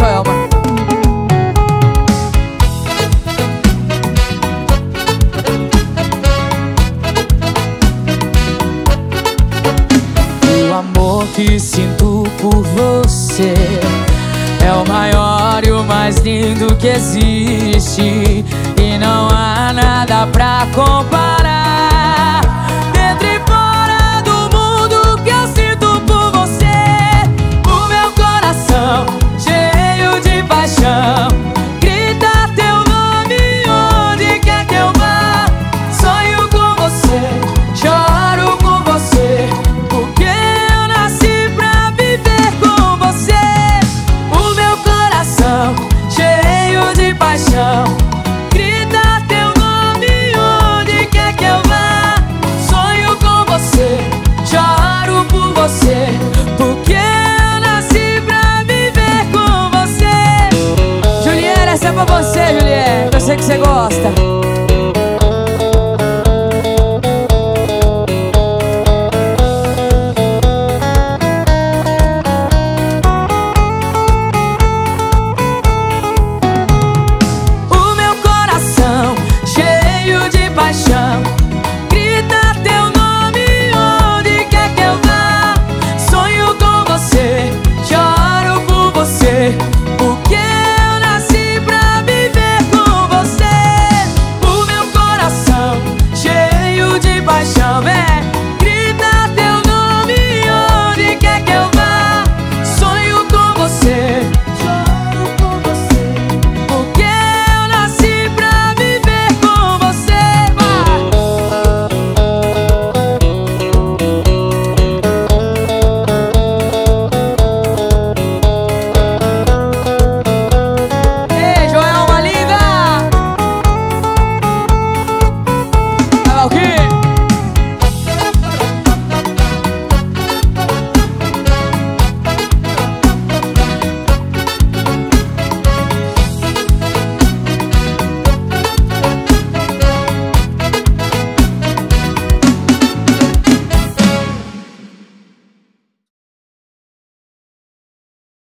Joelma. O amor que sinto por você é o maior e o mais lindo que existe, e não há nada pra comparar. Dentro e fora do mundo que eu sinto por você, o meu coração cheio de paixão grita teu nome onde quer que eu vá. Sonho com você, choro com você, porque eu nasci pra viver com você. O meu coração cheio de paixão, choro por você, porque eu nasci pra viver com você. Juliana, essa é pra você, Juliana, eu sei que você gosta.